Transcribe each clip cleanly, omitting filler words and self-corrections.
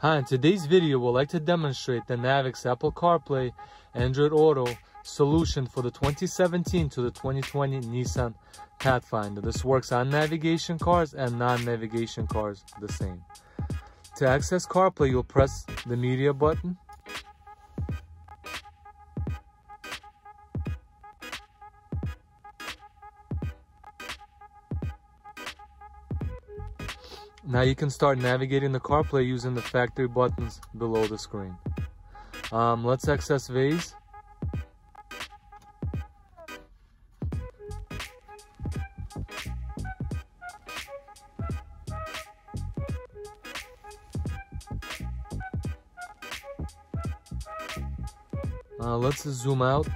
Hi, in today's video, we'd like to demonstrate the Navik's Apple CarPlay Android Auto solution for the 2017 to the 2020 Nissan Pathfinder. This works on navigation cars and non-navigation cars the same. To access CarPlay, you'll press the media button. Now you can start navigating the CarPlay using the factory buttons below the screen. Let's access Waze. Let's zoom out.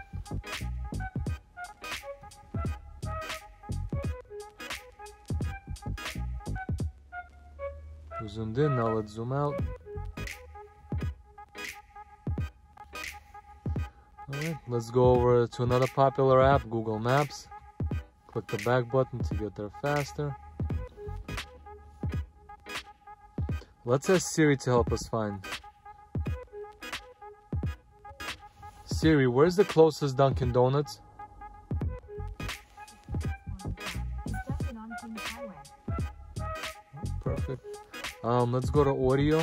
We zoomed in, now let's zoom out. Alright, let's go over to another popular app, Google Maps. Click the back button to get there faster. Let's ask Siri to help us find. Siri, where's the closest Dunkin' Donuts? Perfect. Let's go to audio.